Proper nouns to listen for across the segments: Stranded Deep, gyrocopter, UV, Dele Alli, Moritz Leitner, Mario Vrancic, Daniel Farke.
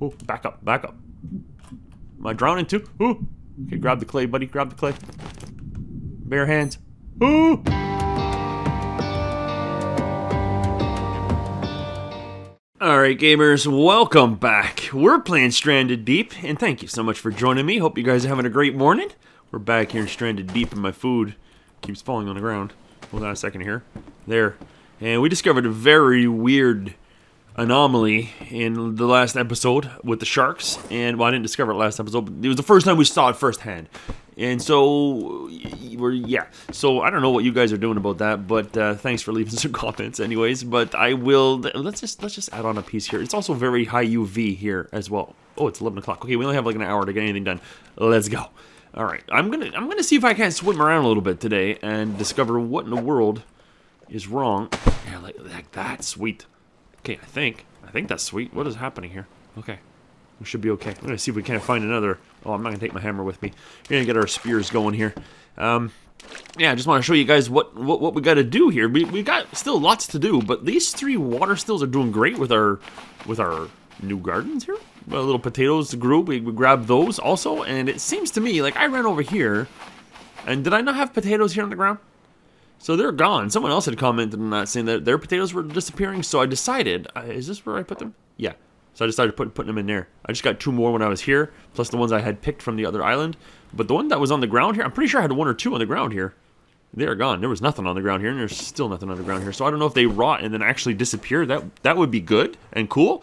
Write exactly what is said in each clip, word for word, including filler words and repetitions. Ooh, back up, back up. Am I drowning too? Ooh. Okay, grab the clay, buddy. Grab the clay. Bare hands. Ooh. Alright gamers, welcome back. We're playing Stranded Deep, and thank you so much for joining me. Hope you guys are having a great morning. We're back here in Stranded Deep, and my food keeps falling on the ground. Hold on a second here. There. And we discovered a very weird anomaly in the last episode with the sharks. And, well, I didn't discover it last episode, but it was the first time we saw it firsthand. And so, we're, yeah. So, I don't know what you guys are doing about that, but uh, thanks for leaving some comments anyways. But I will, let's just let's just add on a piece here. It's also very high U V here as well. Oh, it's eleven o'clock. Okay, we only have like an hour to get anything done. Let's go. All right, I'm gonna, I'm gonna see if I can swim around a little bit today and discover what in the world is wrong. Yeah, like, like that, sweet. Okay, I think, I think that's sweet. What is happening here? Okay. We should be okay. I'm gonna see if we can't find another. Oh, I'm not gonna take my hammer with me. We're gonna get our spears going here. Um, yeah, I just want to show you guys what what, what we got to do here. We we got still lots to do, but these three water stills are doing great with our with our new gardens here. Our little potatoes grew. We we grabbed those also, and it seems to me like I ran over here, and did I not have potatoes here on the ground? So they're gone. Someone else had commented on that saying that their potatoes were disappearing. So I decided, uh, is this where I put them? Yeah. So I decided to put, putting them in there. I just got two more when I was here, plus the ones I had picked from the other island. But the one that was on the ground here, I'm pretty sure I had one or two on the ground here. They are gone. There was nothing on the ground here, and there's still nothing on the ground here. So I don't know if they rot and then actually disappear. That that would be good and cool,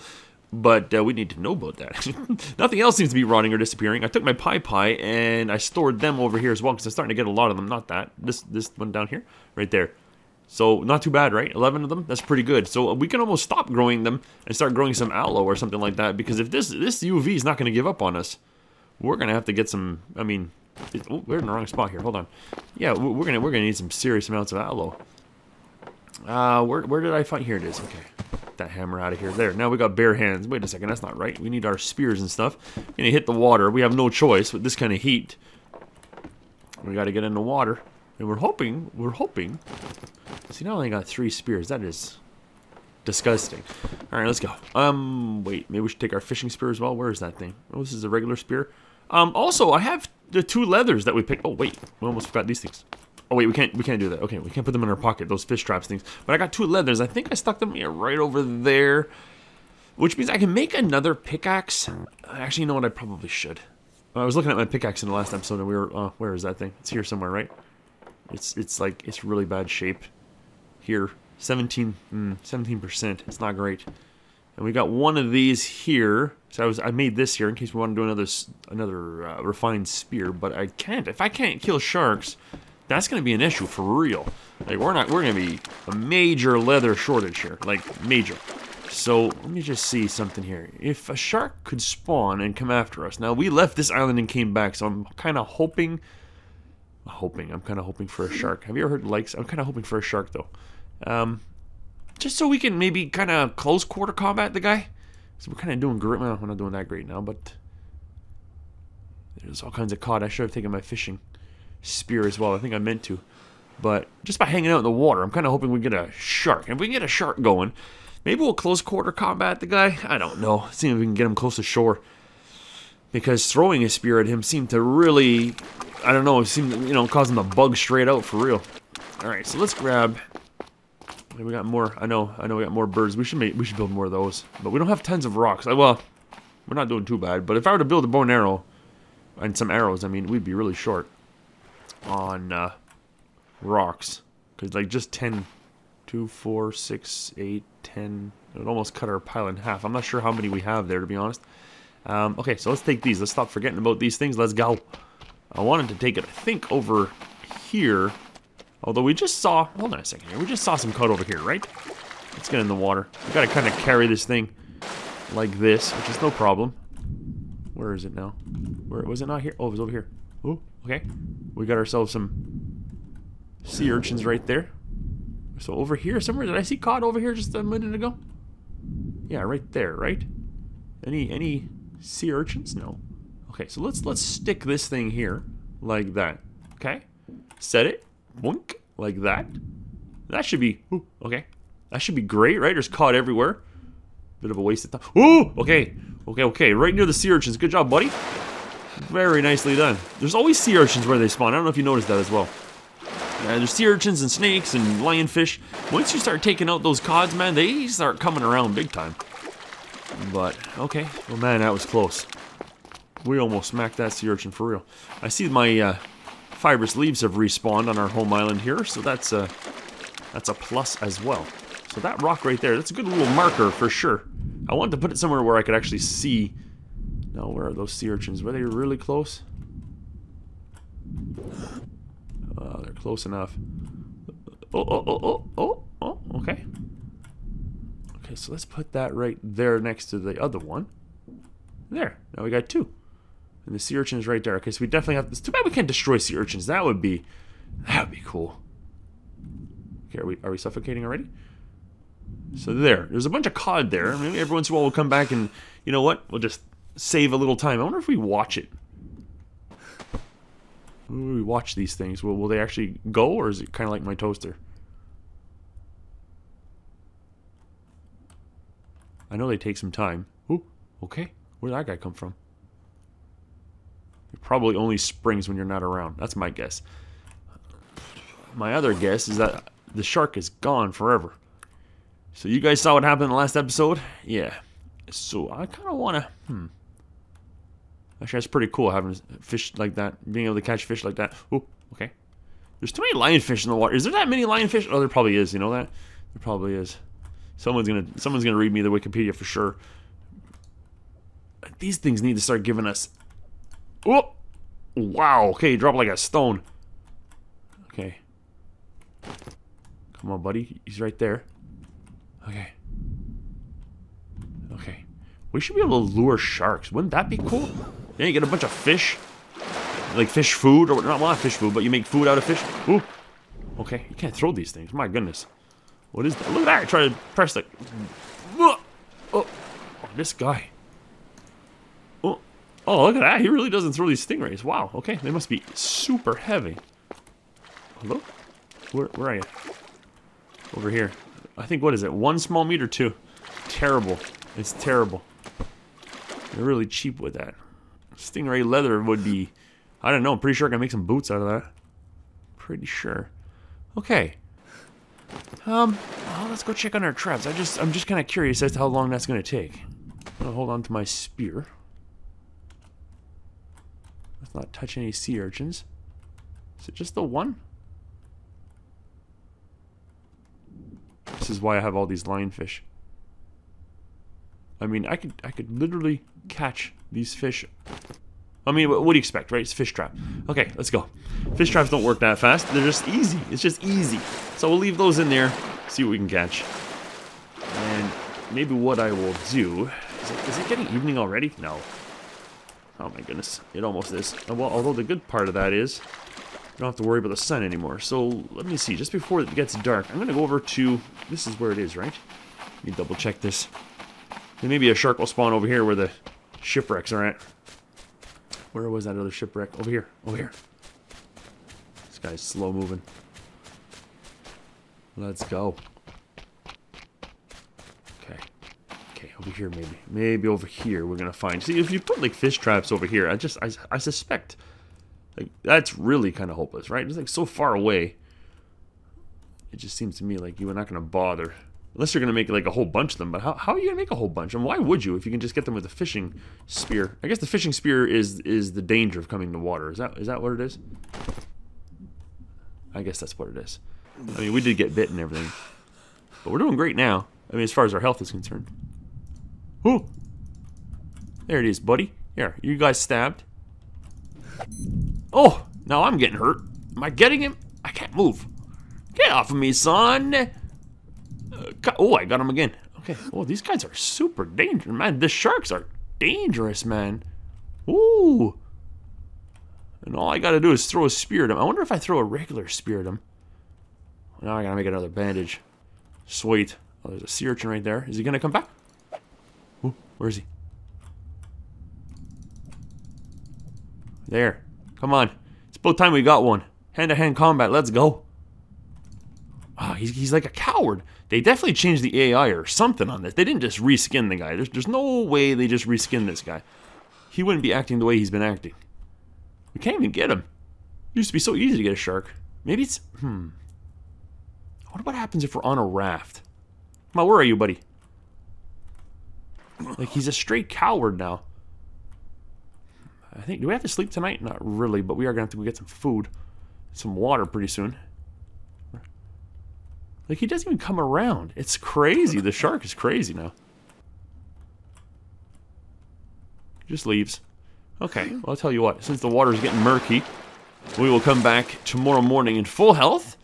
but uh, we need to know about that. Nothing else seems to be rotting or disappearing. I took my pie pie, and I stored them over here as well, because I'm starting to get a lot of them. Not that. This, this one down here, right there. So, not too bad, right? eleven of them? That's pretty good. So, we can almost stop growing them and start growing some aloe or something like that. Because if this this U V is not going to give up on us, we're going to have to get some... I mean, it, oh, we're in the wrong spot here. Hold on. Yeah, we're going to we're gonna need some serious amounts of aloe. Uh, where, where did I find... Here it is. Okay. Get that hammer out of here. There. Now we got bare hands. Wait a second. That's not right. We need our spears and stuff. We're going to hit the water. We have no choice with this kind of heat. We got to get in the water. And we're hoping... We're hoping... See, now I only got three spears. That is disgusting. All right, let's go. Um, wait, maybe we should take our fishing spear as well. Where is that thing? Oh, this is a regular spear. Um, also, I have the two leathers that we picked. Oh, wait, we almost forgot these things. Oh, wait, we can't, we can't do that. Okay, we can't put them in our pocket, those fish traps things. But I got two leathers. I think I stuck them here, right over there, which means I can make another pickaxe. Actually, you know what? I probably should. I was looking at my pickaxe in the last episode, and we were, uh, where is that thing? It's here somewhere, right? It's, it's like, it's really bad shape. Here, seventeen, seventeen percent. It's not great. And we got one of these here. So I was, I made this here in case we want to do another, another uh, refined spear. But I can't. If I can't kill sharks, that's going to be an issue for real. Like we're not, we're going to be a major leather shortage here. Like major. So let me just see something here. If a shark could spawn and come after us. Now we left this island and came back. So I'm kind of hoping, hoping. I'm kind of hoping for a shark. Have you ever heard likes? I'm kind of hoping for a shark though. Um, just so we can maybe kind of close quarter combat the guy. So we're kind of doing great. Well, we're not doing that great now, but there's all kinds of cod. I should have taken my fishing spear as well. I think I meant to, but just by hanging out in the water, I'm kind of hoping we get a shark. And if we can get a shark going, maybe we'll close quarter combat the guy. I don't know. See if we can get him close to shore. Because throwing a spear at him seemed to really, I don't know, seemed to, you know, cause him to bug straight out for real. All right, so let's grab. We got more. I know. I know. We got more birds. We should make. We should build more of those. But we don't have tons of rocks. Well, we're not doing too bad. But if I were to build a bow and arrow, and some arrows, I mean, we'd be really short on uh, rocks. Cause like just ten, two, four, six, eight, ten. It would almost cut our pile in half. I'm not sure how many we have there, to be honest. Um, okay, so let's take these. Let's stop forgetting about these things. Let's go. I wanted to take it. I think over here. Although we just saw, hold on a second here, we just saw some cod over here, right? Let's get in the water. We gotta kind of carry this thing like this, which is no problem. Where is it now? Where was it not here? Oh, it was over here. Oh, okay. We got ourselves some sea urchins right there. So over here somewhere, did I see cod over here just a minute ago? Yeah, right there, right? Any any sea urchins? No. Okay, so let's let's stick this thing here like that. Okay, set it. Boink, like that. That should be, ooh, okay. That should be great, right? There's cod everywhere. Bit of a waste of time. Ooh, okay. Okay, okay, right near the sea urchins. Good job, buddy. Very nicely done. There's always sea urchins where they spawn. I don't know if you noticed that as well. Yeah, there's sea urchins and snakes and lionfish. Once you start taking out those cods, man, they start coming around big time. But, okay. Oh, man, that was close. We almost smacked that sea urchin for real. I see my uh, fibrous leaves have respawned on our home island here, so that's a, that's a plus as well. So that rock right there, that's a good little marker for sure. I wanted to put it somewhere where I could actually see. Now, where are those sea urchins? Were they really close? Uh, they're close enough. Oh, oh, oh, oh, oh, oh, okay. Okay, so let's put that right there next to the other one. There, now we got two. And the sea urchin is right there. Okay, so we definitely have this. Too bad we can't destroy sea urchins. That would be, that would be cool. Okay, are we, are we suffocating already? So there, there's a bunch of cod there. Maybe every once in a while we'll come back and, you know what? We'll just save a little time. I wonder if we watch it. When we watch these things, will, will they actually go, or is it kind of like my toaster? I know they take some time. Ooh, okay. Where did that guy come from? It probably only springs when you're not around. That's my guess. My other guess is that the shark is gone forever. So you guys saw what happened in the last episode? Yeah. So I kind of want to... Hmm. Actually, that's pretty cool, having fish like that. Being able to catch fish like that. Ooh, okay. There's too many lionfish in the water. Is there that many lionfish? Oh, there probably is. You know that? There probably is. Someone's gonna, someone's gonna read me the Wikipedia for sure. These things need to start giving us... Oh! Wow. Okay, drop like a stone. Okay. Come on, buddy. He's right there. Okay. Okay. We should be able to lure sharks. Wouldn't that be cool? Yeah, you get a bunch of fish. Like fish food, or not, well, not fish food, but you make food out of fish. Ooh. Okay, you can't throw these things. My goodness. What is that? Look at that. I tried to press the... Oh, oh this guy. Oh. Oh, look at that. He really doesn't throw these stingrays. Wow. Okay, they must be super heavy. Hello? Where, where are you? Over here. I think, what is it? One small meat or two? Terrible. It's terrible. They're really cheap with that. Stingray leather would be... I don't know. I'm pretty sure I can make some boots out of that. Pretty sure. Okay. Um, well, let's go check on our traps. I just, I'm just kind of curious as to how long that's going to take. I'm going to hold on to my spear. Let's not touch any sea urchins. Is it just the one? This is why I have all these lionfish. I mean, I could I could literally catch these fish. I mean, what, what do you expect, right? It's a fish trap. Okay, let's go. Fish traps don't work that fast. They're just easy. It's just easy. So we'll leave those in there, see what we can catch. And maybe what I will do... Is it, is it getting evening already? No. Oh my goodness. It almost is. Well, although the good part of that is... I don't have to worry about the sun anymore. So let me see, just before it gets dark, I'm gonna go over to, this is where it is, right? Let me double check this. Then maybe a shark will spawn over here where the shipwrecks are at. Where was that other shipwreck? Over here, over here. This guy's slow moving. Let's go. Okay, okay, over here maybe. Maybe over here we're gonna find, see if you put like fish traps over here, I just, I, I suspect like, that's really kind of hopeless, right? It's like so far away. It just seems to me like you are not going to bother. Unless you're going to make like a whole bunch of them. But how, how are you going to make a whole bunch? And why would you if you can just get them with a fishing spear? I guess the fishing spear is is the danger of coming to water. Is that is that what it is? I guess that's what it is. I mean, we did get bit and everything. But we're doing great now. I mean, as far as our health is concerned. Ooh! There it is, buddy. Here, you guys stabbed. Oh, now I'm getting hurt. Am I getting him? I can't move. Get off of me, son. Uh, oh, I got him again. Okay. Oh, these guys are super dangerous, man. The sharks are dangerous, man. Ooh. And all I got to do is throw a spear at him. I wonder if I throw a regular spear at him. Now I got to make another bandage. Sweet. Oh, there's a sea urchin right there. Is he going to come back? Ooh, where is he? There. Come on. It's about time we got one. Hand-to-hand combat. Let's go. Oh, he's, he's like a coward. They definitely changed the A I or something on this. They didn't just reskin the guy. There's, there's no way they just reskin this guy. He wouldn't be acting the way he's been acting. We can't even get him. It used to be so easy to get a shark. Maybe it's... Hmm. I wonder what happens if we're on a raft. Come on, where are you, buddy? Like, he's a straight coward now. I think... Do we have to sleep tonight? Not really, but we are going to have to get some food. Some water pretty soon. Like, he doesn't even come around. It's crazy. The shark is crazy now. He just leaves. Okay, well, I'll tell you what. Since the water's getting murky, we will come back tomorrow morning in full health.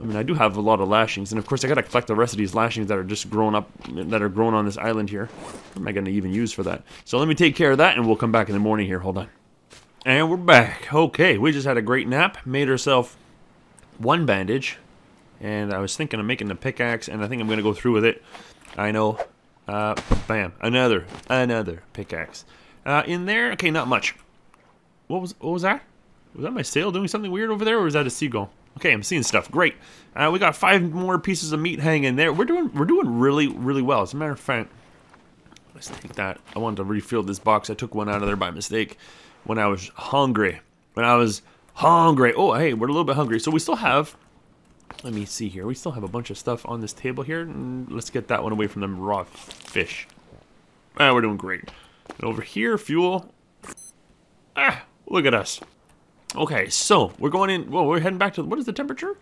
I mean, I do have a lot of lashings. And, of course, I got to collect the rest of these lashings that are just grown up, that are grown on this island here. What am I going to even use for that? So let me take care of that, and we'll come back in the morning here. Hold on. And we're back. Okay, we just had a great nap. Made ourselves one bandage. And I was thinking of making a pickaxe, and I think I'm going to go through with it. I know. Uh, bam. Another. Another pickaxe. Uh, in there? Okay, not much. What was what was that? Was that my sail doing something weird over there, or was that a seagull? Okay, I'm seeing stuff. Great. Uh, we got five more pieces of meat hanging there. We're doing we're doing really, really well. As a matter of fact, let's take that. I wanted to refill this box. I took one out of there by mistake when I was hungry. When I was hungry. Oh, hey, we're a little bit hungry. So we still have... Let me see here. We still have a bunch of stuff on this table here. Let's get that one away from them raw fish. Ah, we're doing great. And over here, fuel. Ah, look at us. Okay, so we're going in. Well, we're heading back to... What is the temperature? It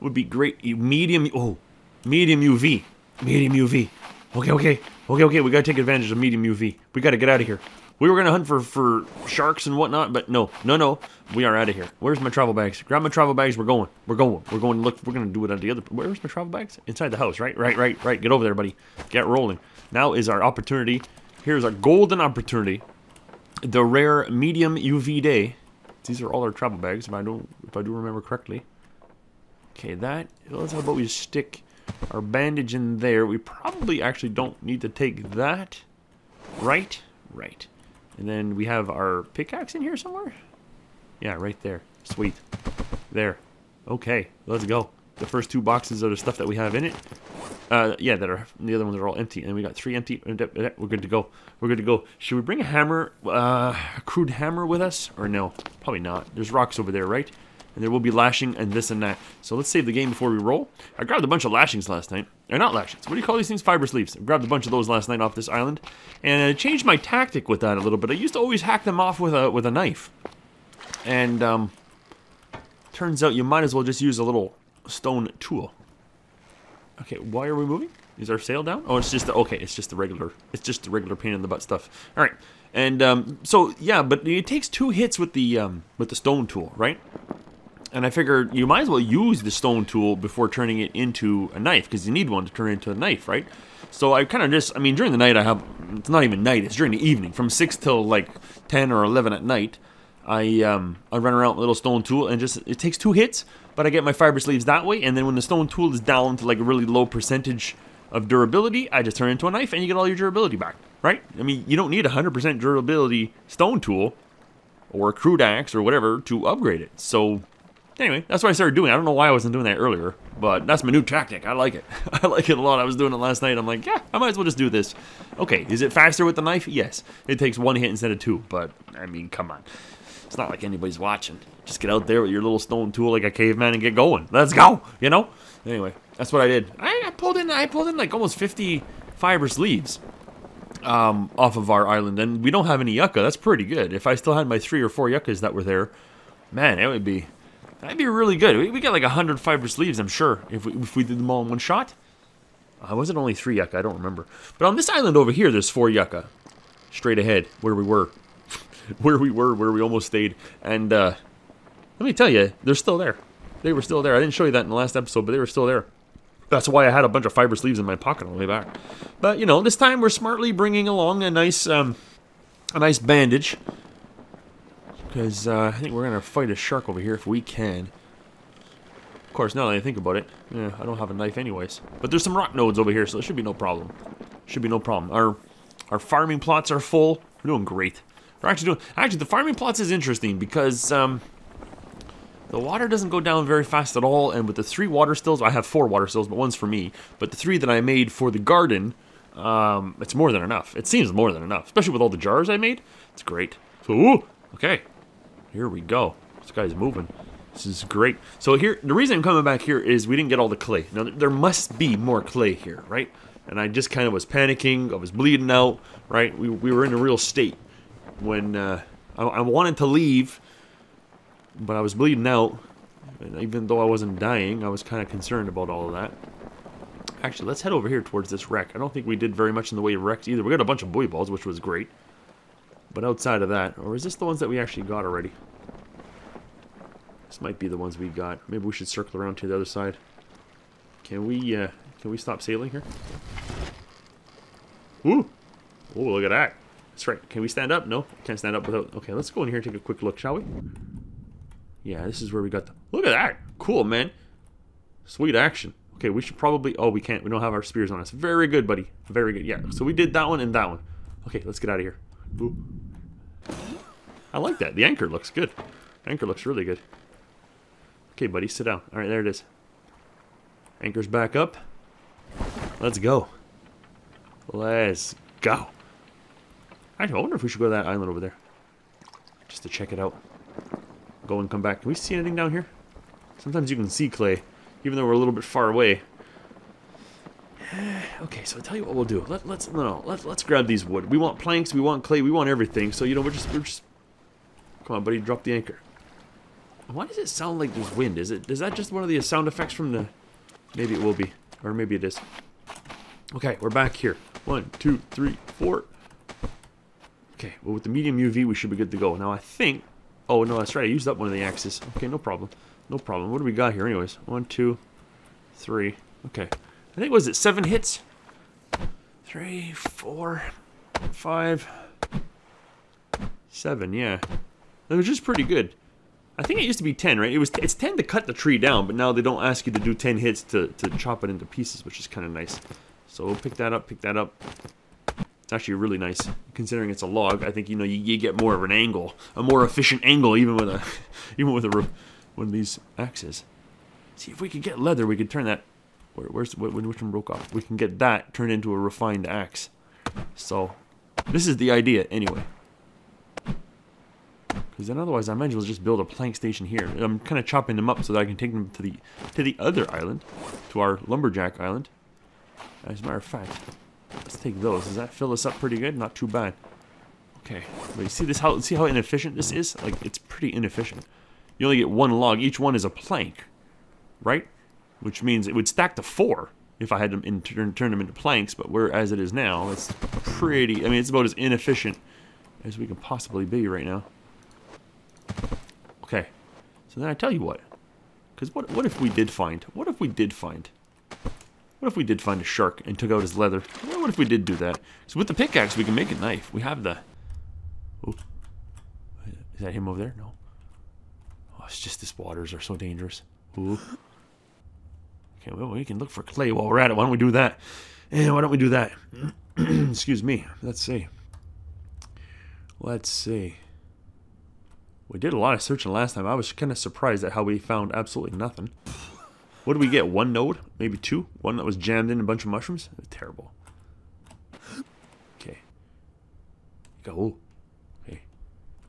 would be great. Medium... Oh, medium U V. Medium U V. Okay, okay. Okay, okay. We got to take advantage of medium U V. We got to get out of here. We were going to hunt for, for sharks and whatnot, but no, no, no. We are out of here. Where's my travel bags? Grab my travel bags. We're going. We're going. We're going to look. We're going to do it on the other... Where's my travel bags? Inside the house, right? Right, right, right. Get over there, buddy. Get rolling. Now is our opportunity. Here's our golden opportunity. The rare medium U V day. These are all our travel bags, if I don't, if I do remember correctly. Okay, that... Let's how about we stick our bandage in there. We probably actually don't need to take that. Right? Right. And then we have our pickaxe in here somewhere? Yeah, right there. Sweet. There. Okay, let's go. The first two boxes are the stuff that we have in it. Uh, yeah, that are... The other ones are all empty. And we got three empty. We're good to go. We're good to go. Should we bring a hammer, uh, a crude hammer with us? Or no? Probably not. There's rocks over there, right? And there will be lashing and this and that. So let's save the game before we roll. I grabbed a bunch of lashings last night. Or not lashings. What do you call these things? Fiber sleeves. I grabbed a bunch of those last night off this island. And I changed my tactic with that a little bit. I used to always hack them off with a, with a knife. And, um... turns out you might as well just use a little stone tool. Okay, why are we moving? Is our sail down? Oh, it's just the... Okay, it's just the regular... It's just the regular pain in the butt stuff. All right. And, um... So, yeah, but it takes two hits with the, um... with the stone tool, right? And I figured you might as well use the stone tool before turning it into a knife, because you need one to turn into a knife, right? So I kind of just... I mean, during the night I have... It's not even night. It's during the evening. From six till, like, ten or eleven at night, I, um... I run around with a little stone tool and just... It takes two hits, but I get my fiber sleeves that way, and then when the stone tool is down to, like, a really low percentage of durability, I just turn it into a knife and you get all your durability back, right? I mean, you don't need a one hundred percent durability stone tool or a crude axe or whatever to upgrade it. So, anyway, that's what I started doing. I don't know why I wasn't doing that earlier, but that's my new tactic. I like it. I like it a lot. I was doing it last night. I'm like, yeah, I might as well just do this. Okay, is it faster with the knife? Yes. It takes one hit instead of two, but, I mean, come on. It's not like anybody's watching. Just get out there with your little stone tool like a caveman and get going. Let's go, you know? Anyway, that's what I did. I, I pulled in I pulled in like almost fifty fiber sleeves um, off of our island, and we don't have any yucca. That's pretty good. If I still had my three or four yuccas that were there, man, it would be... That'd be really good. We, we got like one hundred fiber sleeves, I'm sure, if we, if we did them all in one shot. Uh, was it only three yucca? I don't remember. But on this island over here, there's four yucca. Straight ahead, where we were. Where we were, where we almost stayed. And uh, let me tell you, they're still there. They were still there. I didn't show you that in the last episode, but they were still there. That's why I had a bunch of fiber sleeves in my pocket on the way back. But, you know, this time we're smartly bringing along a nice, um, a nice bandage. Because uh, I think we're going to fight a shark over here if we can. Of course, now that I think about it, eh, I don't have a knife anyways. But there's some rock nodes over here, so it should be no problem. Should be no problem. Our, our farming plots are full. We're doing great. We're actually doing... Actually, the farming plots is interesting because... Um, The water doesn't go down very fast at all, and with the three water stills, I have four water stills, but one's for me, but the three that I made for the garden, um, it's more than enough. It seems more than enough, especially with all the jars I made. It's great. So, ooh, okay, here we go. This guy's moving. This is great. So here, the reason I'm coming back here is we didn't get all the clay. Now, there must be more clay here, right? And I just kind of was panicking. I was bleeding out, right? We, we were in a real state when uh, I, I wanted to leave, but I was bleeding out. And even though I wasn't dying, I was kind of concerned about all of that. Actually, let's head over here towards this wreck. I don't think we did very much in the way of wrecks either. We got a bunch of buoy balls, which was great. But outside of that, or is this the ones that we actually got already? This might be the ones we got. Maybe we should circle around to the other side. Can we, uh, can we stop sailing here? Ooh! Oh, look at that. That's right. Can we stand up? No, can't stand up without... Okay, let's go in here and take a quick look, shall we? Yeah, this is where we got the... Look at that! Cool, man. Sweet action. Okay, we should probably... Oh, we can't. We don't have our spears on us. Very good, buddy. Very good. Yeah, so we did that one and that one. Okay, let's get out of here. Ooh. I like that. The anchor looks good. Anchor looks really good. Okay, buddy, sit down. All right, there it is. Anchor's back up. Let's go. Let's go. Actually, I wonder if we should go to that island over there. Just to check it out. Go and come back. Can we see anything down here? Sometimes you can see clay, even though we're a little bit far away. Okay, so I'll tell you what we'll do. Let, let's, no, no, let, let's grab these wood. We want planks, we want clay, we want everything. So, you know, we're just, we're just... Come on, buddy, drop the anchor. Why does it sound like there's wind? Is it? Is that just one of the sound effects from the... Maybe it will be. Or maybe it is. Okay, we're back here. One, two, three, four. Okay, well with the medium U V we should be good to go. Now I think... Oh no, that's right, I used up one of the axes. Okay, no problem. No problem. What do we got here anyways? One, two, three. Okay. I think, was it seven hits? Three, four, five, seven, yeah. That was just pretty good. I think it used to be ten, right? It was. It's ten to cut the tree down, but now they don't ask you to do ten hits to, to chop it into pieces, which is kind of nice. So we'll pick that up, pick that up. It's actually really nice. Considering it's a log, I think, you know, you, you get more of an angle, a more efficient angle, even with a, even with a, one of these axes. See, if we could get leather, we could turn that, where, where's, which one broke off? We can get that turned into a refined axe. So, this is the idea, anyway. Because then otherwise I might as well just build a plank station here. I'm kind of chopping them up so that I can take them to the to the other island. To our lumberjack island. As a matter of fact, let's take those. Does that fill us up pretty good? Not too bad. Okay. But you see this, how, see how inefficient this is? Like, it's pretty inefficient. You only get one log. Each one is a plank. Right? Which means it would stack to four if I had them in turn, turn them into planks. But where as it is now, it's pretty... I mean, it's about as inefficient as we can possibly be right now. Okay, so then I tell you what, because what, what if we did find, what if we did find, what if we did find a shark and took out his leather? Well, what if we did do that? So with the pickaxe, we can make a knife. We have the, oh, is that him over there? No. Oh, it's just this waters are so dangerous. Ooh. Okay, well, we can look for clay while we're at it. Why don't we do that? And eh, why don't we do that? Excuse me. Let's see. Let's see. We did a lot of searching last time. I was kind of surprised at how we found absolutely nothing. What did we get? One node? Maybe two? One that was jammed in a bunch of mushrooms? Terrible. Okay. Go. Okay.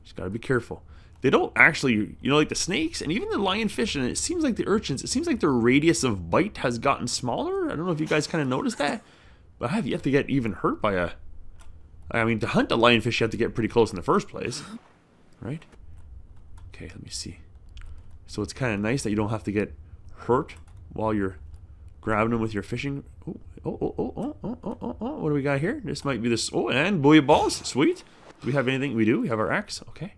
Just gotta be careful. They don't actually, you know, like the snakes and even the lionfish, and it seems like the urchins, it seems like their radius of bite has gotten smaller. I don't know if you guys kind of noticed that, but I have yet to get even hurt by a... I mean, to hunt a lionfish, you have to get pretty close in the first place. Right? Okay, let me see. So it's kind of nice that you don't have to get hurt while you're grabbing them with your fishing. Oh, oh, oh, oh, oh, oh, oh, oh, what do we got here? This might be this. Oh, and buoy balls. Sweet. Do we have anything? We do. We have our axe. Okay.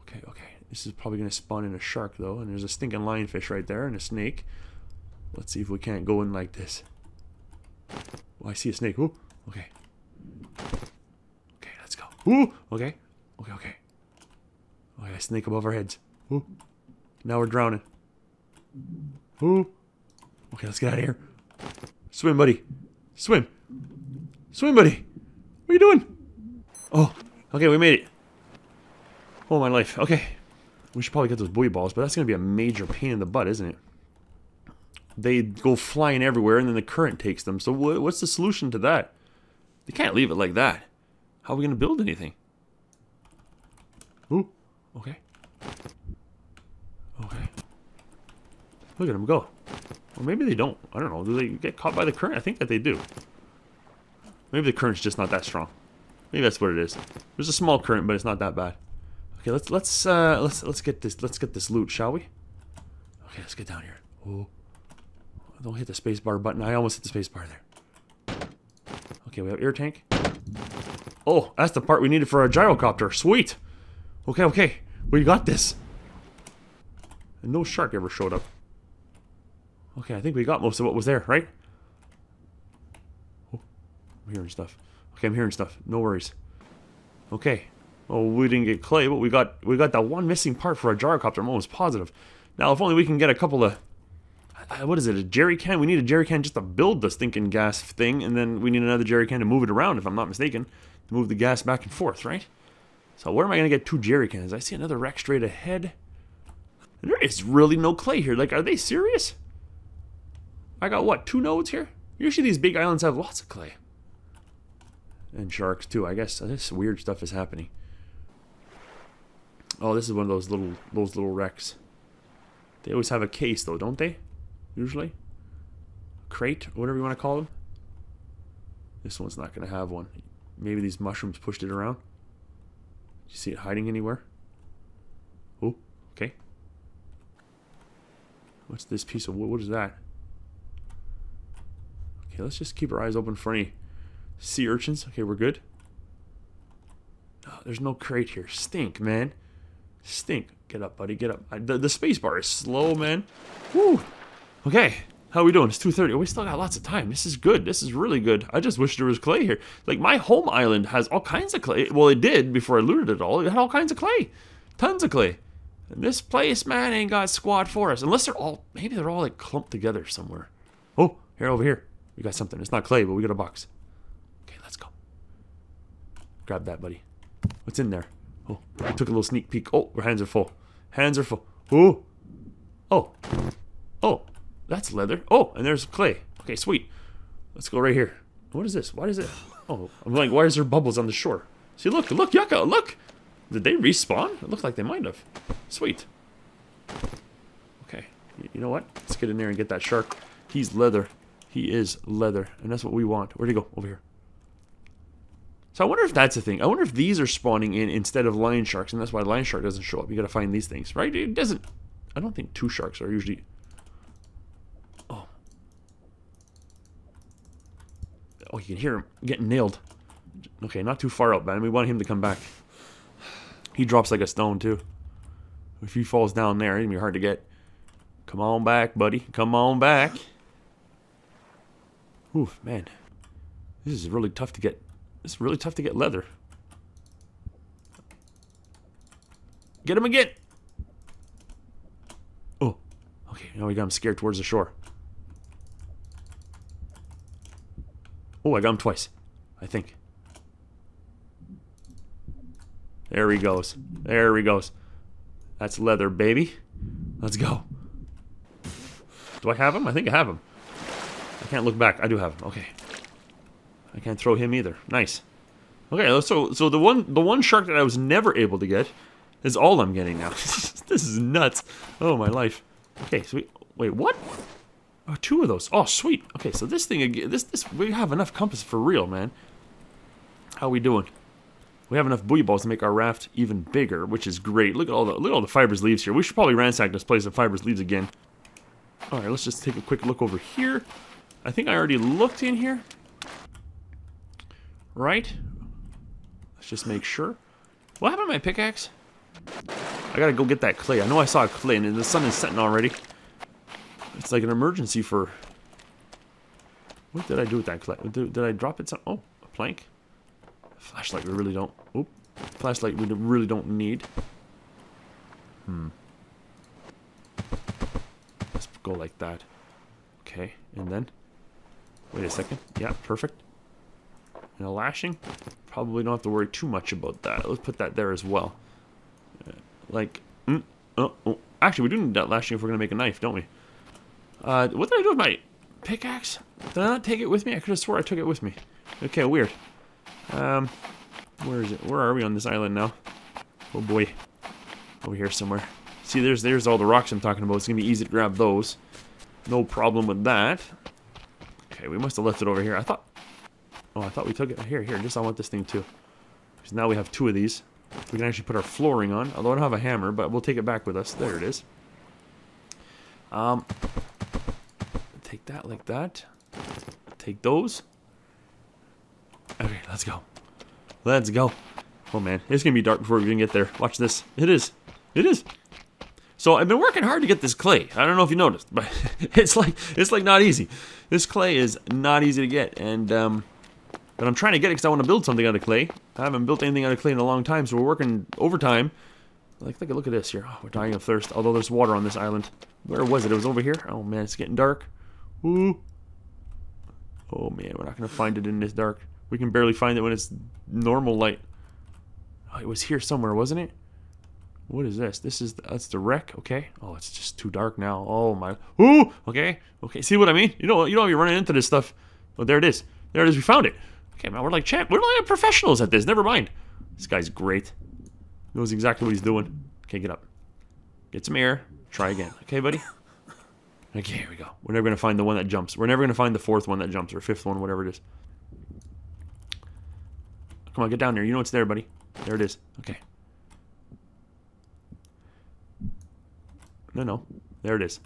Okay, okay. This is probably going to spawn in a shark, though. And there's a stinking lionfish right there and a snake. Let's see if we can't go in like this. Oh, I see a snake. Oh, okay. Okay, let's go. Ooh, okay. Okay, okay. Okay, snake above our heads. Ooh. Now we're drowning. Ooh. Okay, let's get out of here. Swim, buddy. Swim. Swim, buddy. What are you doing? Oh, okay, we made it. Oh, my life. Okay. We should probably get those buoy balls, but that's going to be a major pain in the butt, isn't it? They go flying everywhere, and then the current takes them. So wh what's the solution to that? They can't leave it like that. How are we going to build anything? Ooh, okay. Okay. Look at them go. Well, maybe they don't. I don't know. Do they get caught by the current? I think that they do. Maybe the current's just not that strong. Maybe that's what it is. There's a small current, but it's not that bad. Okay, let's let's uh, let's let's get this let's get this loot, shall we? Okay, let's get down here. Oh, don't hit the spacebar button. I almost hit the spacebar there. Okay, we have air tank. Oh, that's the part we needed for our gyrocopter. Sweet. Okay, okay, we got this. And no shark ever showed up. Okay, I think we got most of what was there, right? Oh, I'm hearing stuff. Okay, I'm hearing stuff. No worries. Okay. Oh, we didn't get clay, but we got we got that one missing part for our gyrocopter. I'm almost positive. Now, if only we can get a couple of... What is it? A jerry can? We need a jerry can just to build the stinking gas thing, and then we need another jerry can to move it around, if I'm not mistaken. To move the gas back and forth, right? So where am I going to get two jerry cans? I see another wreck straight ahead. There is really no clay here. Like, are they serious? I got, what, two nodes here? Usually these big islands have lots of clay. And sharks, too, I guess. This weird stuff is happening. Oh, this is one of those little those little wrecks. They always have a case, though, don't they? Usually. A crate, whatever you want to call them. This one's not going to have one. Maybe these mushrooms pushed it around. You see it hiding anywhere? Oh, okay. What's this piece of wood? What is that? Okay, let's just keep our eyes open for any sea urchins. Okay, we're good. Oh, there's no crate here. Stink, man. Stink. Get up, buddy. Get up. I, the, the space bar is slow, man. Woo. Okay. How we doing? It's two thirty. We still got lots of time. This is good. This is really good. I just wish there was clay here. Like, my home island has all kinds of clay. Well, it did before I looted it all. It had all kinds of clay. Tons of clay. And this place, man, ain't got squat for us. Unless they're all... Maybe they're all, like, clumped together somewhere. Oh, here, over here. We got something. It's not clay, but we got a box. Okay, let's go. Grab that, buddy. What's in there? Oh, I took a little sneak peek. Oh, our hands are full. Hands are full. Ooh. Oh. Oh. That's leather. Oh, and there's clay. Okay, sweet. Let's go right here. What is this? Why is it? Oh, I'm like, why is there bubbles on the shore? See, look, look, Yucca, look. Did they respawn? It looked like they might have. Sweet. Okay. You know what? Let's get in there and get that shark. He's leather. He is leather. And that's what we want. Where'd he go? Over here. So I wonder if that's a thing. I wonder if these are spawning in instead of lion sharks, and that's why lion shark doesn't show up. You gotta find these things, right? It doesn't... I don't think two sharks are usually... Oh. Oh, you can hear him getting nailed. Okay, not too far out, man. We want him to come back. He drops like a stone, too. If he falls down there, it'd be hard to get. Come on back, buddy. Come on back. Ooh, man. This is really tough to get... It's really tough to get leather. Get him again! Oh. Okay, now we got him scared towards the shore. Oh, I got him twice. I think. There he goes. There he goes. That's leather, baby. Let's go. Do I have him? I think I have him. I can't look back. I do have him. Okay. I can't throw him either. Nice. Okay, so so the one the one shark that I was never able to get is all I'm getting now. This is nuts. Oh, my life. Okay, so we, wait, what? Oh, two of those. Oh, sweet. Okay, so this thing again. This this we have enough compass for real, man. How we doing? We have enough buoy balls to make our raft even bigger, which is great. Look at all the look at all the fibrous leaves here. We should probably ransack this place of fibrous leaves again. All right, let's just take a quick look over here. I think I already looked in here. Right? Let's just make sure. What happened to my pickaxe? I gotta go get that clay. I know I saw clay and the sun is setting already. It's like an emergency for... What did I do with that clay? Did, did I drop it some... Oh, a plank. Flashlight we really don't... Oop. Flashlight we really don't need. Hmm. Let's go like that. Okay, and then... Wait a second. Yeah, perfect. And a lashing, probably don't have to worry too much about that. Let's put that there as well. Like, mm, Oh, oh. Actually, we do need that lashing if we're going to make a knife, don't we? Uh, what did I do with my pickaxe? Did I not take it with me? I could have swore I took it with me. Okay, weird. Um, where is it? Where are we on this island now? Oh boy. Over here somewhere. See, there's there's all the rocks I'm talking about. It's going to be easy to grab those. No problem with that. Okay, we must have left it over here. I thought... Oh, I thought we took it. Here, here. Just I want this thing too. Because now we have two of these. We can actually put our flooring on. Although I don't have a hammer, but we'll take it back with us. There it is. Um, take that like that. Take those. Okay, let's go. Let's go. Oh man, it's gonna be dark before we even get there. Watch this. It is. It is. So I've been working hard to get this clay. I don't know if you noticed, but it's like it's like not easy. This clay is not easy to get, and um, but I'm trying to get it because I want to build something out of clay. I haven't built anything out of clay in a long time, so we're working overtime. Like, look, look at this here. Oh, we're dying of thirst. Although there's water on this island. Where was it? It was over here. Oh man, it's getting dark. Ooh. Oh man, we're not gonna find it in this dark. We can barely find it when it's normal light. Oh, it was here somewhere, wasn't it? What is this? This is the, that's the wreck. Okay. Oh, it's just too dark now. Oh my. Ooh. Okay. Okay. See what I mean? You know. You know. You're running into this stuff. Oh, there it is. There it is. We found it. Okay, man. We're like champ. We're like professionals at this. Never mind. This guy's great. Knows exactly what he's doing. Okay, get up. Get some air. Try again. Okay, buddy. Okay, here we go. We're never gonna find the one that jumps. We're never gonna find the fourth one that jumps or fifth one, whatever it is. Come on, get down there. You know it's there, buddy. There it is. Okay. No, no. There it is.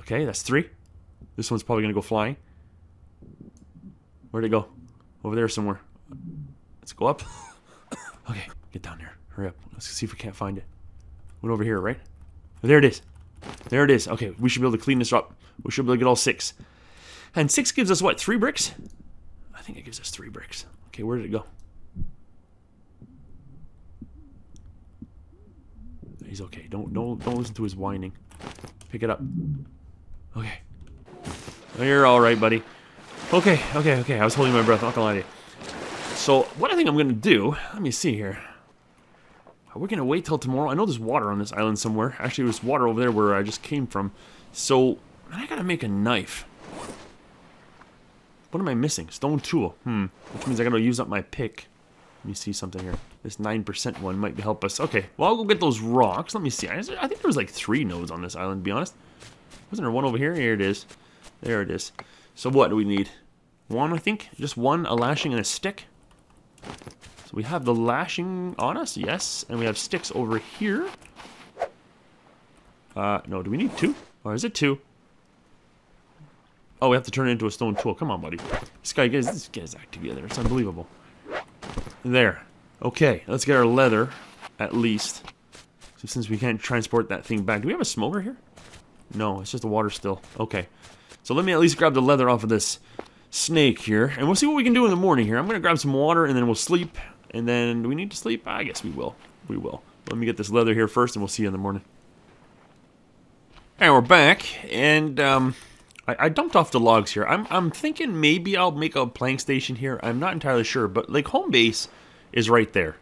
Okay, that's three. This one's probably gonna go flying. Where'd it go? Over there somewhere. Let's go up. Okay, get down there. Hurry up. Let's see if we can't find it. Went over here, right? Oh, there it is. There it is. Okay, we should be able to clean this up. We should be able to get all six. And six gives us what? Three bricks? I think it gives us three bricks. Okay, where did it go? He's okay. Don't don't don't listen to his whining. Pick it up. Okay. Oh, you're all right, buddy. Okay, okay, okay. I was holding my breath. I'm not gonna lie to you. So what I think I'm gonna do? Let me see here. Are we gonna wait till tomorrow? I know there's water on this island somewhere. Actually, there's water over there where I just came from. So I gotta make a knife. What am I missing? Stone tool. Hmm. Which means I gotta use up my pick. Let me see something here. This nine percent one might help us. Okay, well, I'll go get those rocks. Let me see. I think there was like three nodes on this island, to be honest. Wasn't there one over here? Here it is. There it is. So what do we need? One, I think. Just one, a lashing, and a stick. So we have the lashing on us, yes. And we have sticks over here. Uh, no, do we need two? Or is it two? Oh, we have to turn it into a stone tool. Come on, buddy. This guy gets this guy's act together. It's unbelievable. There. Okay, let's get our leather, at least. So since we can't transport that thing back. Do we have a smoker here? No, it's just the water still. Okay. So let me at least grab the leather off of this snake here. And we'll see what we can do in the morning here. I'm going to grab some water and then we'll sleep. And then, do we need to sleep? I guess we will. We will. Let me get this leather here first and we'll see you in the morning. And we're back. And, um... I dumped off the logs here. I'm, I'm thinking maybe I'll make a plank station here. I'm not entirely sure, but like home base is right there.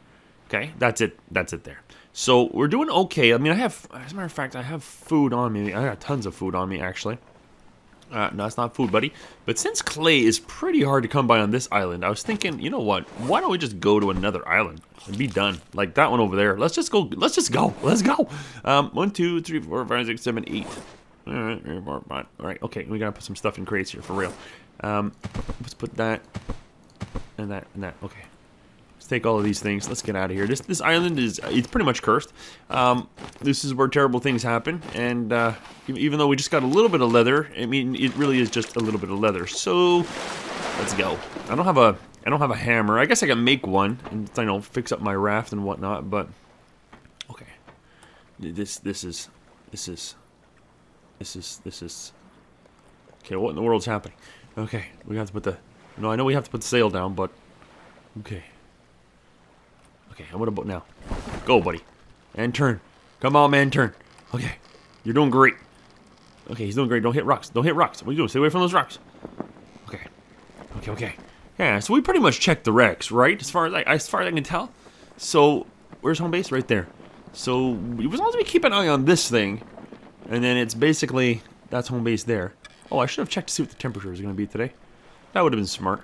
Okay, that's it. That's it there. So we're doing okay. I mean, I have, as a matter of fact, I have food on me. I got tons of food on me, actually. Uh, no, it's not food, buddy. But since clay is pretty hard to come by on this island, I was thinking, you know what? Why don't we just go to another island and be done? Like that one over there. Let's just go. Let's just go. Let's go. Um, one, two, three, four, five, six, seven, eight. Alright, alright, okay, we gotta put some stuff in crates here, for real. Um, let's put that, and that, and that, okay. Let's take all of these things, let's get out of here. This this island is, it's pretty much cursed. Um, this is where terrible things happen, and uh, even though we just got a little bit of leather, I mean, it really is just a little bit of leather, so let's go. I don't have a, I don't have a hammer, I guess I can make one, and, you know, fix up my raft and whatnot, but, okay. This, this is, this is... This is, this is, okay, what in the world's happening? Okay, we have to put the, no, I know we have to put the sail down, but, okay. Okay, I'm gonna boat now. Go, buddy. And turn. Come on, man, turn. Okay, you're doing great. Okay, he's doing great. Don't hit rocks. Don't hit rocks. What are you doing? Stay away from those rocks. Okay. Okay, okay. Yeah, so we pretty much checked the wrecks, right? As far as I, as far as I can tell. So, where's home base? Right there. So we was supposed to keep an eye on this thing, and then it's basically that's home base there. Oh, I should have checked to see what the temperature was going to be today. That would have been smart.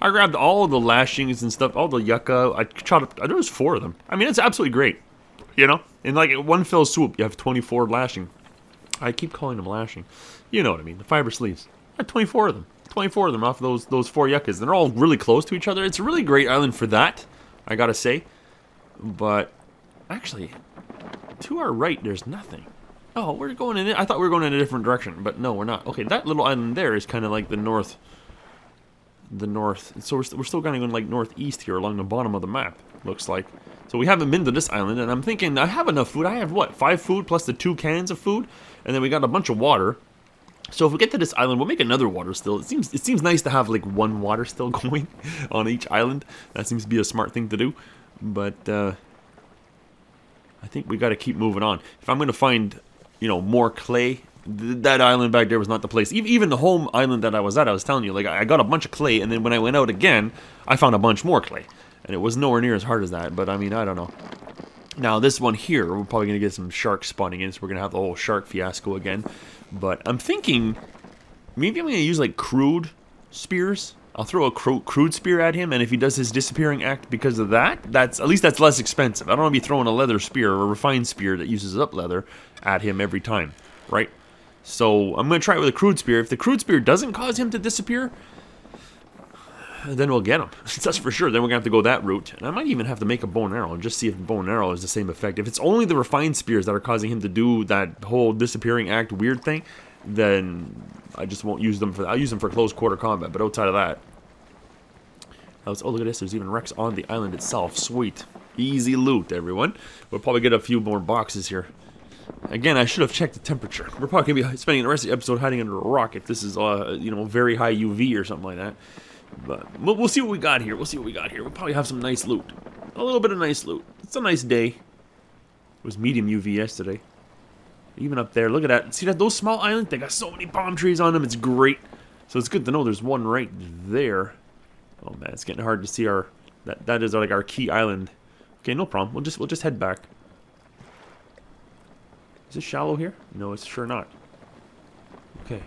I grabbed all the lashings and stuff, all the yucca. I shot up, there was four of them. I mean, it's absolutely great, you know? In like one fell swoop, you have twenty-four lashing. I keep calling them lashing. You know what I mean, the fiber sleeves. I had twenty-four of them. twenty-four of them off those those four yuccas. They're all really close to each other. It's a really great island for that, I gotta say. But actually, to our right, there's nothing. Oh, we're going in. I thought we were going in a different direction, but no, we're not. Okay, that little island there is kind of like the north. The north. So we're, st we're still kind of going like northeast here along the bottom of the map, looks like. So we haven't been to this island, and I'm thinking I have enough food. I have what? Five food plus the two cans of food, and then we got a bunch of water. So if we get to this island, we'll make another water still. It seems it seems nice to have like one water still going on each island. That seems to be a smart thing to do, but uh, I think we got to keep moving on. If I'm gonna find, you know, more clay. Th that island back there was not the place. E even the home island that I was at, I was telling you, like I got a bunch of clay, and then when I went out again, I found a bunch more clay, and it was nowhere near as hard as that. But I mean, I don't know. Now this one here, we're probably gonna get some sharks spawning in, so we're gonna have the whole shark fiasco again. But I'm thinking, maybe I'm gonna use like crude spears. I'll throw a cru crude spear at him, and if he does his disappearing act because of that, that's at least that's less expensive. I don't want to be throwing a leather spear or a refined spear that uses up leather at him every time, right? So I'm gonna try it with a crude spear. If the crude spear doesn't cause him to disappear, then we'll get him. That's for sure. Then we're gonna have to go that route, and I might even have to make a bow and arrow and just see if bow and arrow is the same effect. If it's only the refined spears that are causing him to do that whole disappearing act weird thing, then I just won't use them for. I'll use them for close quarter combat, but outside of that, I was, oh look at this. There's even wrecks on the island itself. Sweet, easy loot, everyone. We'll probably get a few more boxes here. Again, I should have checked the temperature. We're probably gonna be spending the rest of the episode hiding under a rock if this is uh, you know, very high U V or something like that. But we'll see what we got here. We'll see what we got here. We'll probably have some nice loot. A little bit of nice loot. It's a nice day. It was medium U V yesterday. Even up there, look at that. See that? Those small islands, they got so many palm trees on them. It's great. So it's good to know there's one right there. Oh man, it's getting hard to see our. That that is like our key island. Okay, no problem. We'll just we'll just head back. Is it shallow here? No, it's sure not. Okay,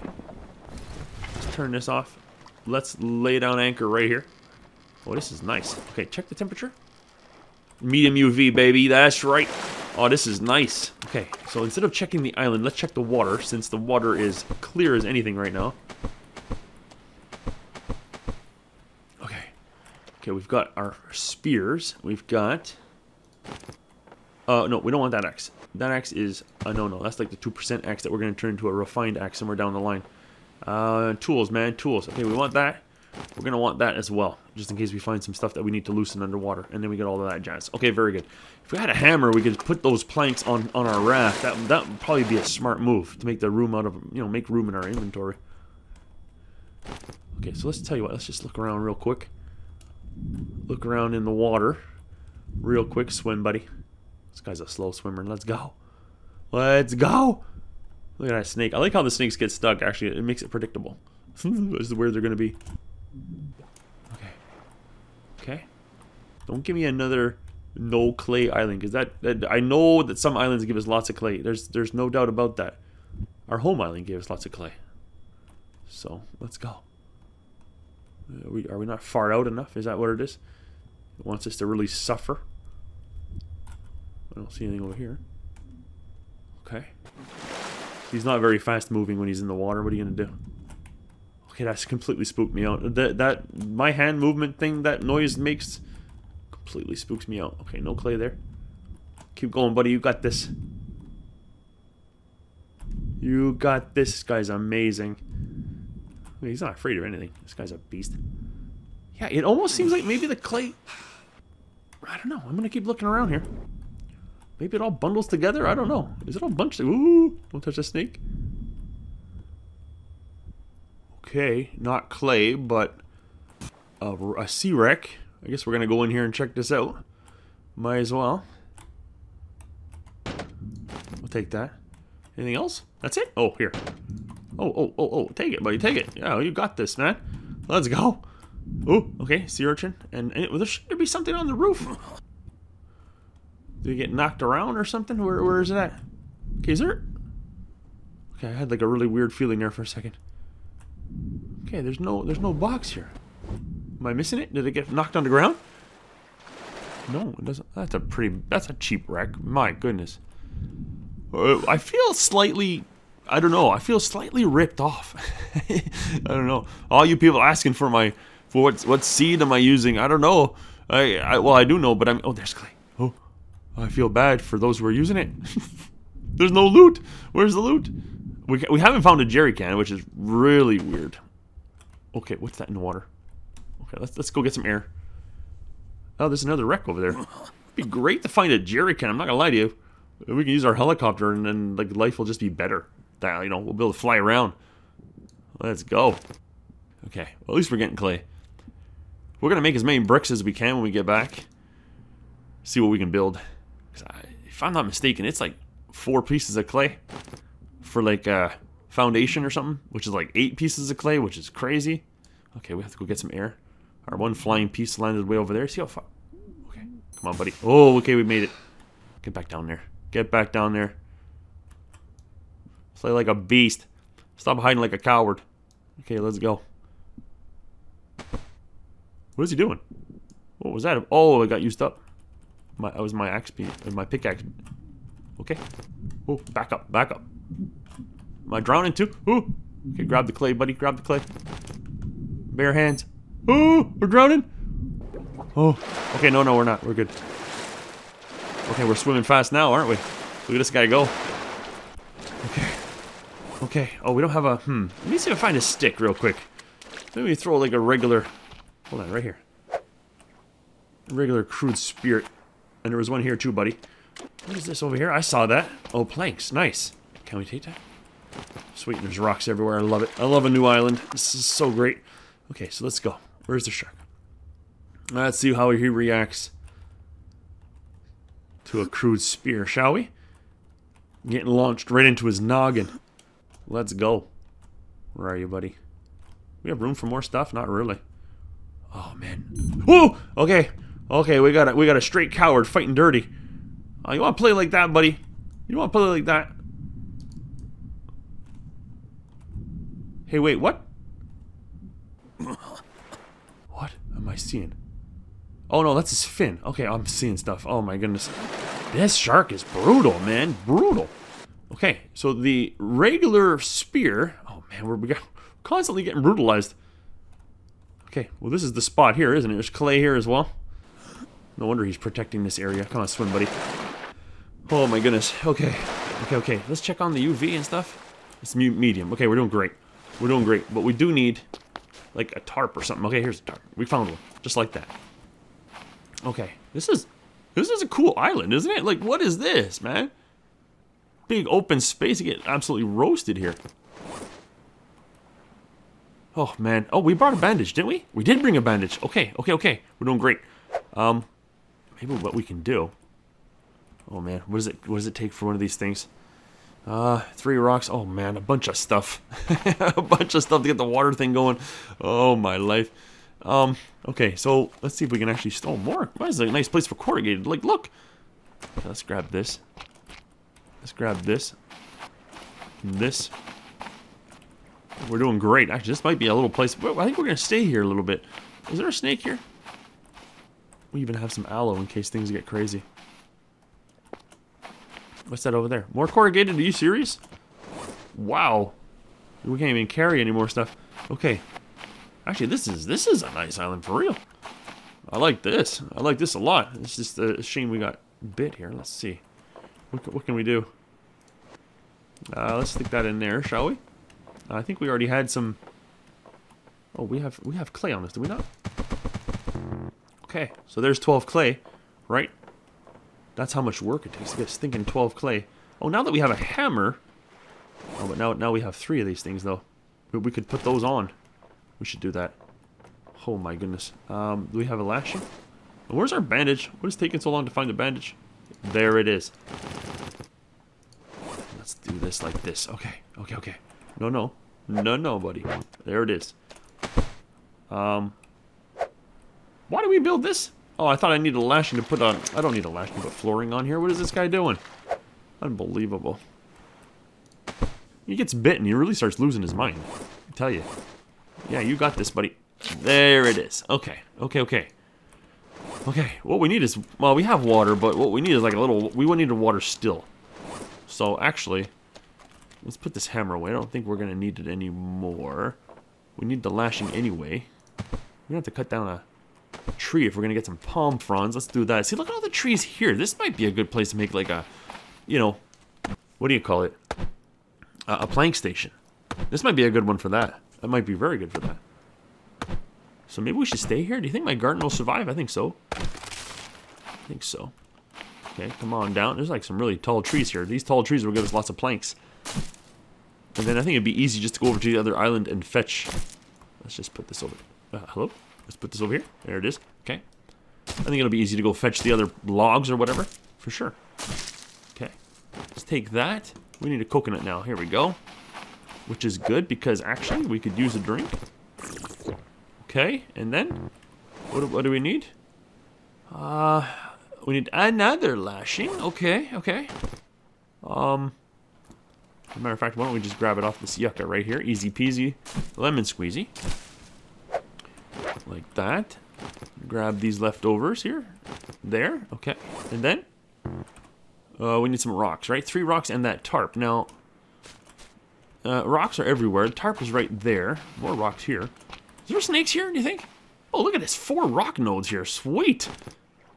let's turn this off. Let's lay down anchor right here. Oh, this is nice. Okay, check the temperature. Medium U V, baby. That's right. Oh, this is nice. Okay, so instead of checking the island, let's check the water, since the water is clear as anything right now. Okay. Okay, we've got our spears. We've got... Uh, no, we don't want that axe. That axe is... Uh, no, no, that's like the two percent axe that we're going to turn into a refined axe somewhere down the line. Uh, tools, man, tools. Okay, we want that. We're gonna want that as well, just in case we find some stuff that we need to loosen underwater, and then we get all of that jazz. Okay, very good. If we had a hammer, we could put those planks on on our raft. That that would probably be a smart move to make the room out of, you know, make room in our inventory. Okay, so let's tell you what. Let's just look around real quick. Look around in the water, real quick. Swim, buddy. This guy's a slow swimmer. Let's go. Let's go. Look at that snake. I like how the snakes get stuck, actually. It makes it predictable. This is where they're going to be. Okay. Okay. Don't give me another no clay island, because that, that... I know that some islands give us lots of clay. There's there's no doubt about that. Our home island gave us lots of clay. So, let's go. Are we, are we not far out enough? Is that what it is? It wants us to really suffer. I don't see anything over here. Okay. He's not very fast moving when he's in the water. What are you gonna do? Okay, that's completely spooked me out. That that my hand movement thing that noise makes completely spooks me out. Okay, no clay there. Keep going, buddy. You got this. You got this. This guy's amazing. I mean, he's not afraid of anything. This guy's a beast. Yeah, it almost seems like maybe the clay. I don't know. I'm gonna keep looking around here. Maybe it all bundles together? I don't know. Is it all bunched? Ooh! Don't touch the snake. Okay, not clay, but a, a sea wreck. I guess we're gonna go in here and check this out. Might as well. We'll take that. Anything else? That's it? Oh, here. Oh, oh, oh, oh. Take it, buddy. Take it. Yeah, you got this, man. Let's go. Ooh, okay. Sea urchin. And, and it, well, there should be something on the roof. Did it get knocked around or something? Where, where is it at? Okay, is there... Okay, I had like a really weird feeling there for a second. Okay, there's no there's no box here. Am I missing it? Did it get knocked on the ground? No, it doesn't. That's a pretty... That's a cheap wreck. My goodness. I feel slightly... I don't know. I feel slightly ripped off. I don't know. All you people asking for my... For what, what seed am I using? I don't know. I, I Well, I do know, but I'm... Oh, there's clay. Oh, I feel bad for those who are using it. There's no loot. Where's the loot? We, we haven't found a jerry can, which is really weird. Okay, what's that in the water? Okay, let's, let's go get some air. Oh, there's another wreck over there. It'd be great to find a jerry can. I'm not gonna lie to you. We can use our helicopter, and then like life will just be better. That, you know, we'll be able to fly around. Let's go. Okay. Well, at least we're getting clay. We're gonna make as many bricks as we can when we get back. See what we can build. 'Cause I, if I'm not mistaken, it's like four pieces of clay for like a foundation or something, which is like eight pieces of clay, which is crazy. Okay, we have to go get some air. Our one flying piece landed way over there. See how far... Okay, come on, buddy. Oh, okay, we made it. Get back down there. Get back down there. Play like a beast. Stop hiding like a coward. Okay, let's go. What is he doing? What was that? Oh, it got used up. My, that was my axe, my pickaxe. Okay. Oh, back up, back up. Am I drowning too? Ooh. Okay, grab the clay, buddy. Grab the clay. Bare hands. Ooh, we're drowning. Oh, okay, no, no, we're not. We're good. Okay, we're swimming fast now, aren't we? Look at this guy go. Okay. Okay. Oh, we don't have a... Hmm. Let me see if I find a stick real quick. Maybe we throw like a regular... Hold on, right here. Regular crude spirit. And there was one here too, buddy. What is this over here? I saw that. Oh, planks. Nice. Can we take that? Sweet. There's rocks everywhere. I love it. I love a new island. This is so great. Okay, so let's go. Where's the shark? Let's see how he reacts to a crude spear, shall we? Getting launched right into his noggin. Let's go. Where are you, buddy? We have room for more stuff? Not really. Oh, man. Whoa! Okay. Okay, we got a, we got a straight coward fighting dirty. Oh, you want to play like that, buddy? You want to play like that? Hey, wait, what? What am I seeing? Oh, no, that's his fin. Okay, I'm seeing stuff. Oh, my goodness. This shark is brutal, man. Brutal. Okay, so the regular spear... Oh, man, we're, we're constantly getting brutalized. Okay, well, this is the spot here, isn't it? There's clay here as well. No wonder he's protecting this area. Come on, swim, buddy. Oh, my goodness. Okay. Okay, okay. Let's check on the U V and stuff. It's medium. Okay, we're doing great. We're doing great. But we do need, like, a tarp or something. Okay, here's a tarp. We found one. Just like that. Okay, this is this is a cool island, isn't it? Like, what is this, man? Big open space. You get absolutely roasted here. Oh, man. Oh, we brought a bandage, didn't we? We did bring a bandage. Okay, okay, okay. We're doing great. Um, maybe what we can do... Oh, man. What does it, what does it take for one of these things? Uh, three rocks. Oh, man. A bunch of stuff. A bunch of stuff to get the water thing going. Oh, my life. Um, okay, so let's see if we can actually steal more. Why is it a nice place for corrugated? Like, look. Okay, let's grab this. Let's grab this. And this. We're doing great. Actually, this might be a little place. I think we're going to stay here a little bit. Is there a snake here? We even have some aloe in case things get crazy. What's that over there? More corrugated? Are you serious? Wow. We can't even carry any more stuff. Okay. Actually, this is this is a nice island for real. I like this. I like this a lot. It's just a shame we got bit here. Let's see. What, what can we do? Uh, let's stick that in there, shall we? I think we already had some. Oh, we have we have clay on this, do we not? Okay, so there's twelve clay, right? That's how much work it takes to get stinking twelve clay. Oh, now that we have a hammer. Oh, but now now we have three of these things though. But we could put those on. We should do that. Oh my goodness. Um, do we have a lashing? Where's our bandage? What is taking so long to find the bandage? There it is. Let's do this like this. Okay. Okay. Okay. No. No. No. No, buddy. There it is. Um. Why do we build this? Oh, I thought I needed a lashing to put on... I don't need a lashing to put flooring on here. What is this guy doing? Unbelievable. He gets bitten. He really starts losing his mind. I tell you. Yeah, you got this, buddy. There it is. Okay. Okay, okay. Okay. What we need is... Well, we have water, but what we need is like a little... We would need a water still. So, actually... Let's put this hammer away. I don't think we're going to need it anymore. We need the lashing anyway. We're going to have to cut down a... tree if we're gonna get some palm fronds. Let's do that. See, look at all the trees here. This might be a good place to make like a, you know, what do you call it? Uh, a plank station. This might be a good one for that. That might be very good for that. So maybe we should stay here. Do you think my garden will survive? I think so. I think so. Okay, come on down. There's like some really tall trees here. These tall trees will give us lots of planks. And then I think it'd be easy just to go over to the other island and fetch. Let's just put this over. Uh, hello? Let's put this over here. There it is. Okay. I think it'll be easy to go fetch the other logs or whatever. For sure. Okay. Let's take that. We need a coconut now. Here we go. Which is good because actually we could use a drink. Okay. And then? What do, what do we need? Uh, we need another lashing. Okay. Okay. Um, as a matter of fact, why don't we just grab it off this yucca right here. Easy peasy. Lemon squeezy. Like that. Grab these leftovers here. There. Okay. And then? Uh, we need some rocks, right? Three rocks and that tarp. Now, uh, rocks are everywhere. The tarp is right there. More rocks here. Is there snakes here, do you think? Oh, look at this. Four rock nodes here. Sweet.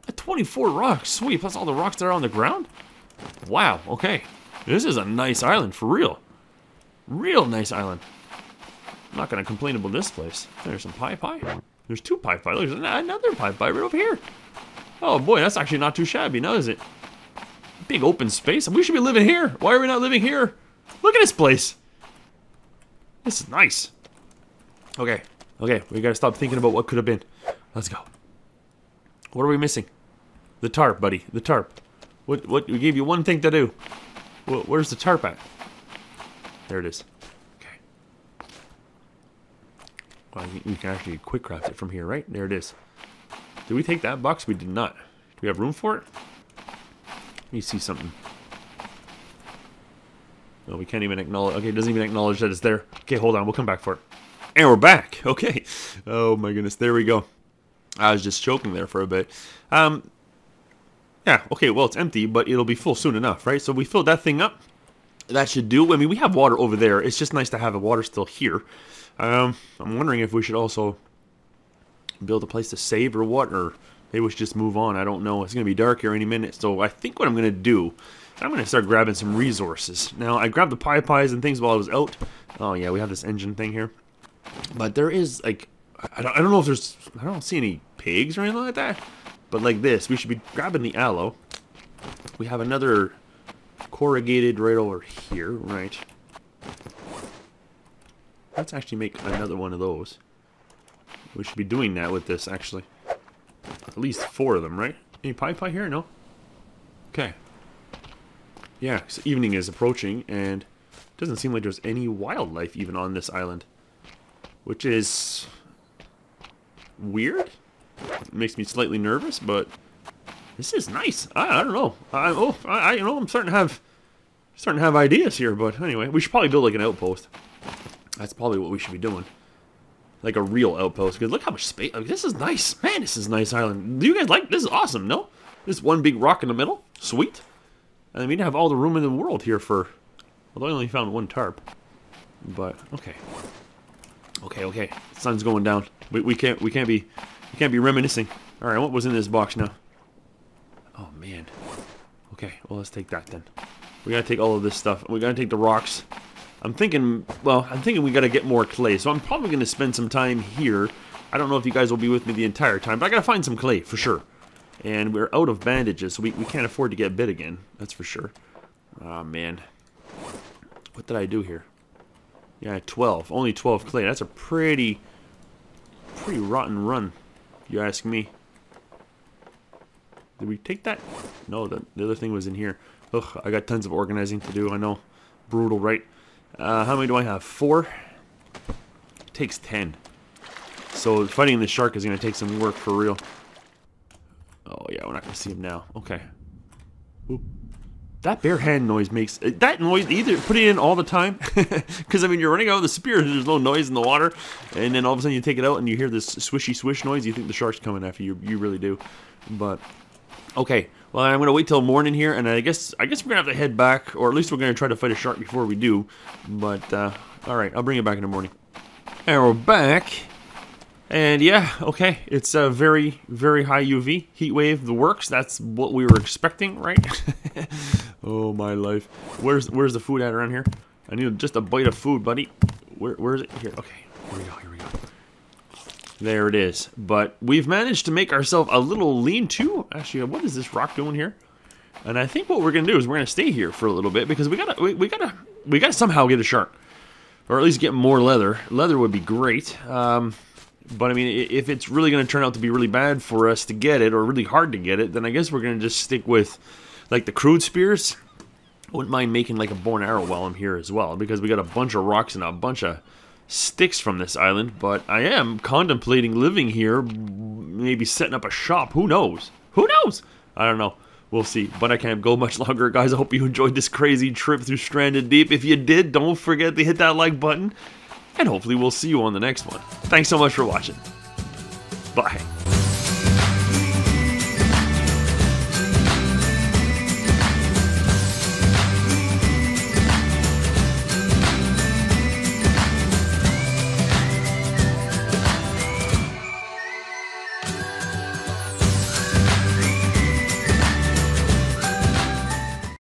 At twenty-four rocks. Sweet. Plus all the rocks that are on the ground? Wow. Okay. This is a nice island, for real. Real nice island. I'm not going to complain about this place. There's some pie pie. There's two pie pie. There's another pie pie right over here. Oh boy, that's actually not too shabby, now is it? Big open space. We should be living here. Why are we not living here? Look at this place. This is nice. Okay, okay. We got to stop thinking about what could have been. Let's go. What are we missing? The tarp, buddy. The tarp. What? What? We gave you one thing to do. Where's the tarp at? There it is. Well, we can actually quick craft it from here, right? There it is. Did we take that box? We did not. Do we have room for it? Let me see something. No, we can't even acknowledge. Okay, it doesn't even acknowledge that it's there. Okay, hold on. We'll come back for it. And we're back. Okay. Oh, my goodness. There we go. I was just choking there for a bit. Um, yeah, okay. Well, it's empty, but it'll be full soon enough, right? So we filled that thing up. That should do. I mean, we have water over there. It's just nice to have the water still here. Um, I'm wondering if we should also build a place to save or what, or maybe we should just move on. I don't know. It's going to be dark here any minute, so I think what I'm going to do, I'm going to start grabbing some resources. Now, I grabbed the pie pies and things while I was out. Oh, yeah, we have this engine thing here. But there is, like, I don't, I don't know if there's, I don't see any pigs or anything like that. But like this, we should be grabbing the aloe. We have another corrugated right over here, right? Let's actually make another one of those. We should be doing that with this, actually. At least four of them, right? Any pie pie here? No? Okay. Yeah, so evening is approaching, and it doesn't seem like there's any wildlife even on this island. Which is... weird? It makes me slightly nervous, but... this is nice. I, I don't know. I, oh, I, I, you know, I'm starting to have... starting to have ideas here, but anyway. We should probably build, like, an outpost. That's probably what we should be doing. Like a real outpost. Because look how much space. I mean, this is nice. Man, this is a nice island. Do you guys like this? Is awesome, no? This one big rock in the middle. Sweet. And we'd have all the room in the world here for... although I only found one tarp. But, okay. Okay, okay. The sun's going down. We, we can't we can't be we can't be reminiscing. Alright, what was in this box now? Oh, man. Okay, well, let's take that then. We gotta take all of this stuff. We gotta take the rocks. I'm thinking, well, I'm thinking we gotta get more clay, so I'm probably gonna spend some time here. I don't know if you guys will be with me the entire time, but I gotta find some clay, for sure. And we're out of bandages, so we, we can't afford to get bit again, that's for sure. Aw, man. What did I do here? Yeah, twelve. Only twelve clay. That's a pretty, pretty rotten run, if you ask me. Did we take that? No, the, the other thing was in here. Ugh, I got tons of organizing to do, I know. Brutal, right? Uh, how many do I have? Four? It takes ten. So fighting the shark is going to take some work for real. we're not gonna see him now. Okay. Ooh. That bare hand noise makes that noise either put it in all the time because I mean you're running out of the spear and there's no noise in the water, and then all of a sudden you take it out and you hear this swishy swish noise. You think the shark's coming after you. You really do. But okay, well I'm gonna wait till morning here, and I guess I guess we're gonna have to head back, or at least we're gonna try to fight a shark before we do. But uh, all right, I'll bring it back in the morning. And we're back. And yeah, okay, it's a very, very high U V, heat wave, the works, that's what we were expecting, right? Oh my life. Where's where's the food at around here? I need just a bite of food, buddy. Where, where is it? Here, okay, here we go, here we go. There it is. But we've managed to make ourselves a little lean-to. Actually, what is this rock doing here? And I think what we're gonna do is we're gonna stay here for a little bit, because we gotta, we, we gotta, we gotta somehow get a shark. Or at least get more leather. Leather would be great. Um... But I mean, if it's really going to turn out to be really bad for us to get it, or really hard to get it, then I guess we're going to just stick with, like, the crude spears. I wouldn't mind making, like, a bow and arrow while I'm here as well, because we got a bunch of rocks and a bunch of sticks from this island. But I am contemplating living here, maybe setting up a shop. Who knows? Who knows? I don't know. We'll see, but I can't go much longer. Guys, I hope you enjoyed this crazy trip through Stranded Deep. If you did, don't forget to hit that like button. And hopefully we'll see you on the next one. Thanks so much for watching. Bye.